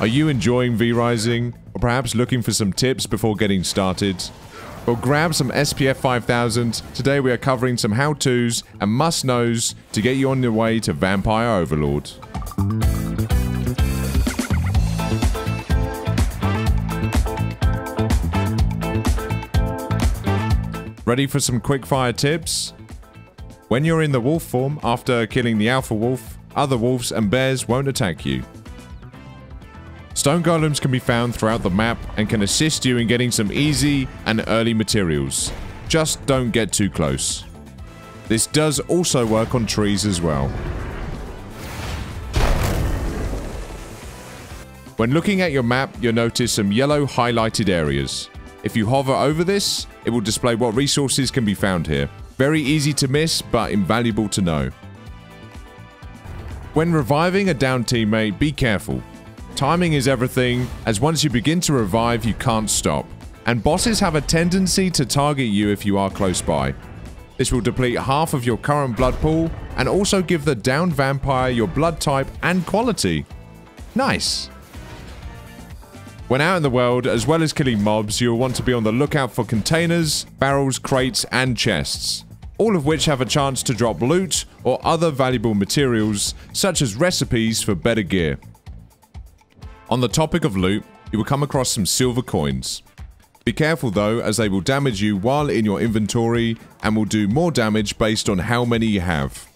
Are you enjoying V Rising? Or perhaps looking for some tips before getting started? Well, grab some SPF 5000. Today we are covering some how-tos and must-knows to get you on your way to Vampire Overlord. Ready for some quickfire tips? When you're in the wolf form, after killing the Alpha Wolf, other wolves and bears won't attack you. Stone golems can be found throughout the map and can assist you in getting some easy and early materials. Just don't get too close. This does also work on trees as well. When looking at your map, you'll notice some yellow highlighted areas. If you hover over this, it will display what resources can be found here. Very easy to miss, but invaluable to know. When reviving a downed teammate, be careful. Timing is everything, as once you begin to revive, you can't stop. And bosses have a tendency to target you if you are close by. This will deplete half of your current blood pool, and also give the downed vampire your blood type and quality. Nice! When out in the world, as well as killing mobs, you'll want to be on the lookout for containers, barrels, crates, and chests, all of which have a chance to drop loot or other valuable materials, such as recipes for better gear. On the topic of loot, you will come across some silver coins. Be careful though, as they will damage you while in your inventory, and will do more damage based on how many you have.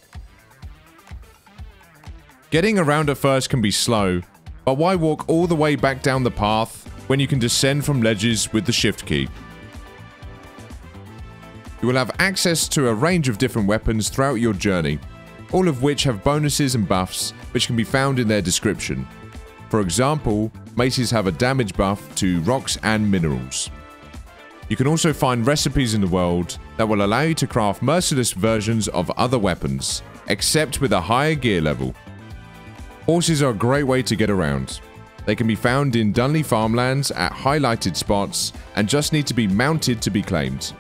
Getting around at first can be slow, but why walk all the way back down the path when you can descend from ledges with the shift key? You will have access to a range of different weapons throughout your journey, all of which have bonuses and buffs which can be found in their description. For example, maces have a damage buff to rocks and minerals. You can also find recipes in the world that will allow you to craft merciless versions of other weapons, except with a higher gear level. Horses are a great way to get around. They can be found in Dunley farmlands at highlighted spots and just need to be mounted to be claimed.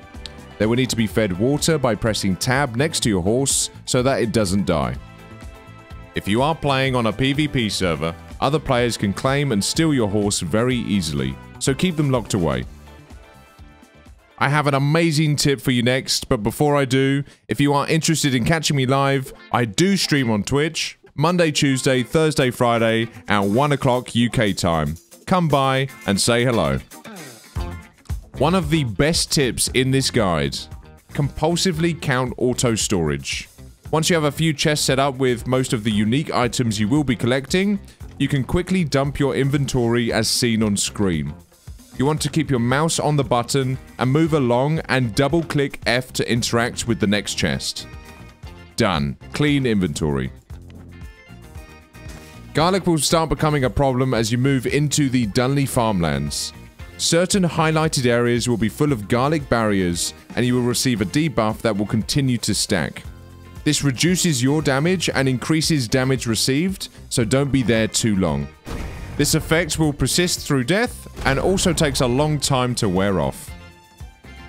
They will need to be fed water by pressing tab next to your horse so that it doesn't die. If you are playing on a PvP server, other players can claim and steal your horse very easily, so keep them locked away. I have an amazing tip for you next, but before I do, if you are interested in catching me live, I do stream on Twitch. Monday, Tuesday, Thursday, Friday at 1 o'clock UK time. Come by and say hello. One of the best tips in this guide, compulsively count auto storage. Once you have a few chests set up with most of the unique items you will be collecting, you can quickly dump your inventory as seen on screen. You want to keep your mouse on the button and move along and double click F to interact with the next chest. Done. Clean inventory. Garlic will start becoming a problem as you move into the Dunley farmlands. Certain highlighted areas will be full of garlic barriers, and you will receive a debuff that will continue to stack. This reduces your damage and increases damage received, so don't be there too long. This effect will persist through death, and also takes a long time to wear off.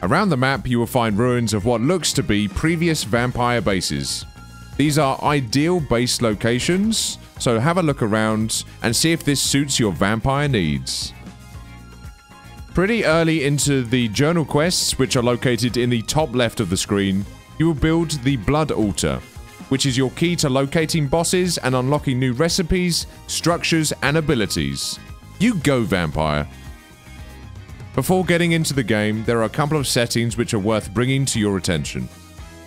Around the map, you will find ruins of what looks to be previous vampire bases. These are ideal base locations, so have a look around and see if this suits your vampire needs. Pretty early into the journal quests, which are located in the top left of the screen, you will build the Blood Altar, which is your key to locating bosses and unlocking new recipes, structures, and abilities. You go, vampire! Before getting into the game, there are a couple of settings which are worth bringing to your attention.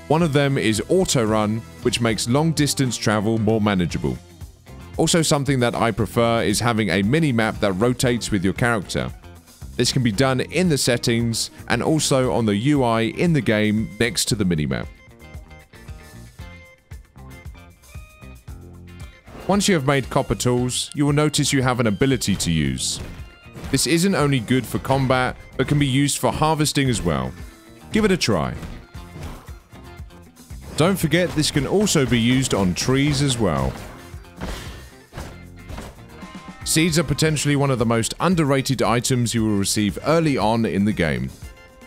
One of them is auto run, which makes long distance travel more manageable. Also, something that I prefer is having a mini map that rotates with your character. This can be done in the settings and also on the UI in the game next to the mini map. Once you have made copper tools, you will notice you have an ability to use. This isn't only good for combat, but can be used for harvesting as well. Give it a try. Don't forget, this can also be used on trees as well. Seeds are potentially one of the most underrated items you will receive early on in the game.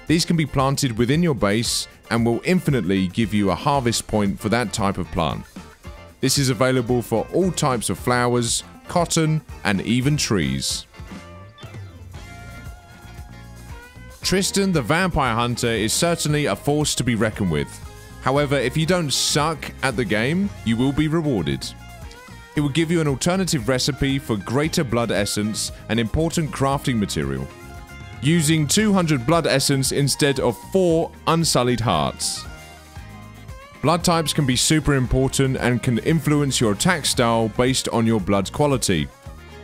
These can be planted within your base and will infinitely give you a harvest point for that type of plant. This is available for all types of flowers, cotton, and even trees. Tristan the Vampire Hunter is certainly a force to be reckoned with. However, if you don't suck at the game, you will be rewarded. It will give you an alternative recipe for greater blood essence and important crafting material, using 200 blood essence instead of 4 unsullied hearts. Blood types can be super important and can influence your attack style based on your blood quality.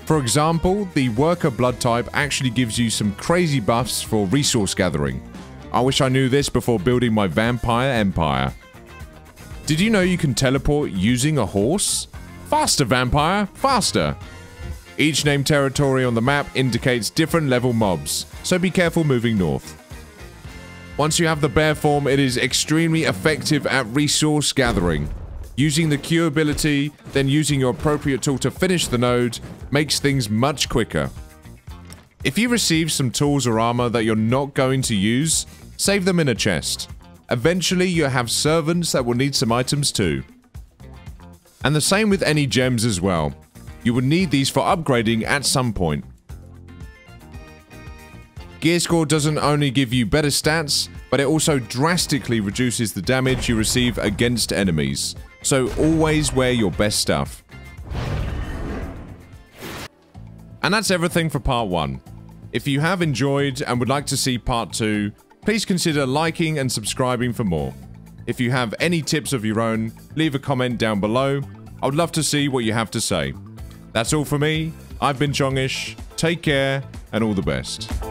For example, the worker blood type actually gives you some crazy buffs for resource gathering. I wish I knew this before building my vampire empire. Did you know you can teleport using a horse? Faster, vampire, faster! Each named territory on the map indicates different level mobs, so be careful moving north. Once you have the bear form, it is extremely effective at resource gathering. Using the Q ability, then using your appropriate tool to finish the node, makes things much quicker. If you receive some tools or armor that you're not going to use, save them in a chest. Eventually, you'll have servants that will need some items too. And the same with any gems as well. You would need these for upgrading at some point. Gear score doesn't only give you better stats, but it also drastically reduces the damage you receive against enemies. So always wear your best stuff. And that's everything for part 1. If you have enjoyed and would like to see part 2, please consider liking and subscribing for more. If you have any tips of your own, leave a comment down below. I would love to see what you have to say. That's all for me. I've been Chongish. Take care and all the best.